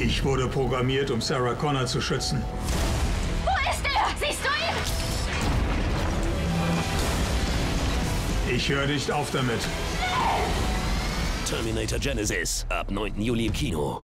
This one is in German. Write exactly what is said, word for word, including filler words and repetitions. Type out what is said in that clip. Ich wurde programmiert, um Sarah Connor zu schützen. Wo ist er? Siehst du ihn? Ich höre nicht auf damit. Terminator Genisys, ab neunten Juli im Kino.